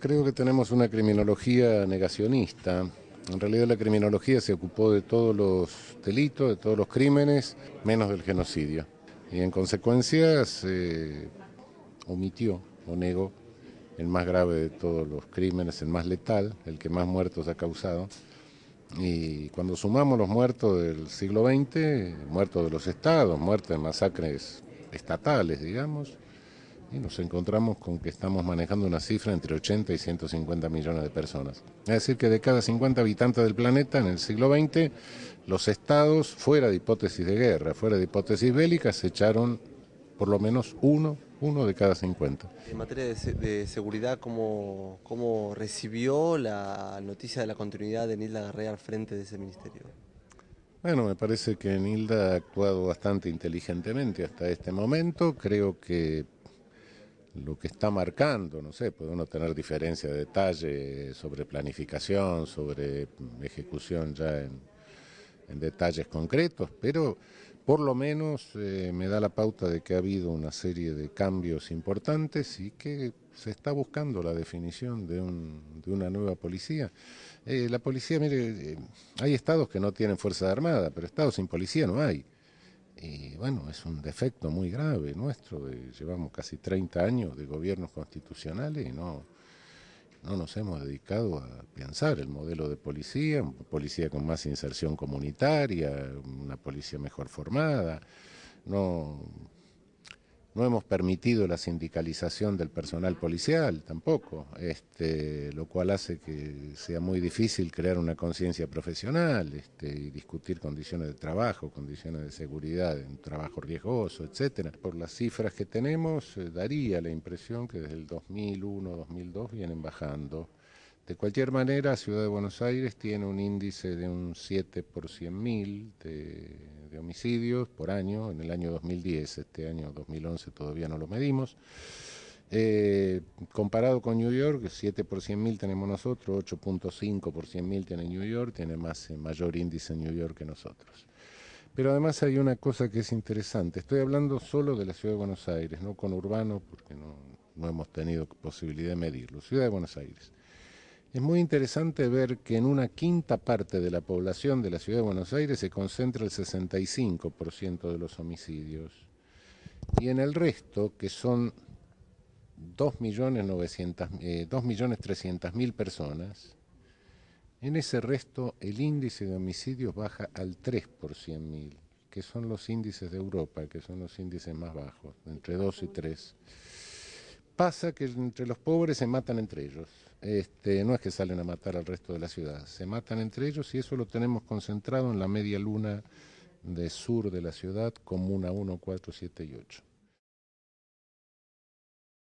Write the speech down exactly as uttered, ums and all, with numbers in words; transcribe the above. Creo que tenemos una criminología negacionista. En realidad la criminología se ocupó de todos los delitos, de todos los crímenes, menos del genocidio. Y en consecuencia se omitió o negó el más grave de todos los crímenes, el más letal, el que más muertos ha causado. Y cuando sumamos los muertos del siglo veinte, muertos de los estados, muertos de masacres estatales, digamos, y nos encontramos con que estamos manejando una cifra entre ochenta y ciento cincuenta millones de personas. Es decir, que de cada cincuenta habitantes del planeta en el siglo veinte, los estados, fuera de hipótesis de guerra, fuera de hipótesis bélicas, se echaron por lo menos uno, uno de cada cincuenta. En materia de, de seguridad, ¿cómo, ¿cómo recibió la noticia de la continuidad de Nilda Garré al frente de ese ministerio? Bueno, me parece que Nilda ha actuado bastante inteligentemente hasta este momento. Creo que lo que está marcando, no sé, puede uno tener diferencia de detalle sobre planificación, sobre ejecución ya en, en detalles concretos, pero por lo menos eh, me da la pauta de que ha habido una serie de cambios importantes y que se está buscando la definición de, un, de una nueva policía. Eh, la policía, mire, eh, hay estados que no tienen fuerza armada, pero estados sin policía no hay. Y bueno, es un defecto muy grave nuestro, eh, llevamos casi treinta años de gobiernos constitucionales y no, no nos hemos dedicado a pensar el modelo de policía, una policía con más inserción comunitaria, una policía mejor formada, no, no hemos permitido la sindicalización del personal policial tampoco, este, lo cual hace que sea muy difícil crear una conciencia profesional, este, y discutir condiciones de trabajo, condiciones de seguridad, un trabajo riesgoso, etcétera. Por las cifras que tenemos, eh, daría la impresión que desde el dos mil uno, dos mil dos vienen bajando. De cualquier manera, Ciudad de Buenos Aires tiene un índice de un siete por cien mil de, de homicidios por año, en el año dos mil diez, este año dos mil once todavía no lo medimos. Eh, comparado con New York, siete por cien mil tenemos nosotros, ocho punto cinco por cien mil tiene New York, tiene más, mayor índice en New York que nosotros. Pero además hay una cosa que es interesante, estoy hablando solo de la Ciudad de Buenos Aires, no con urbano, porque no, no hemos tenido posibilidad de medirlo, Ciudad de Buenos Aires. Es muy interesante ver que en una quinta parte de la población de la Ciudad de Buenos Aires se concentra el sesenta y cinco por ciento de los homicidios y en el resto, que son dos millones trescientas mil personas, en ese resto el índice de homicidios baja al tres por cien mil, que son los índices de Europa, que son los índices más bajos, entre dos y tres. Pasa que entre los pobres se matan entre ellos. Este, no es que salen a matar al resto de la ciudad, se matan entre ellos y eso lo tenemos concentrado en la media luna de sur de la ciudad, comuna uno, cuatro, siete y ocho.